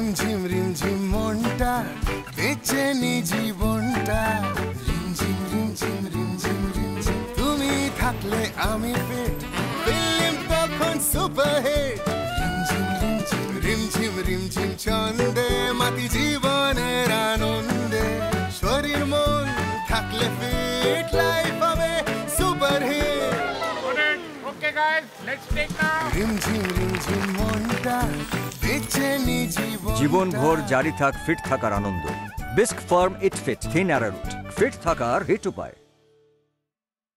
রিমঝিম মনটা বেচেনি জীবনটা রিমঝিম রিমঝিম রিমঝিম রিমঝিম তুমি থাকলে আমি ফিট ফিল্ম তখন সুপারহিট রিমঝিম রিমঝিম রিমঝিম রিমঝিম ছন্দে মাতি জীবনের আনন্দে শরীর মন থাকলে ফিট লাইফ হবে superhit Okay guys, let's take now. রিমঝিম রিমঝিম মনটা জীবন ভোর জারি থাক ফিট থাকার আনন্দ Bisk Farm eat fit thin arrowroot fit থাকার হিট উপায়।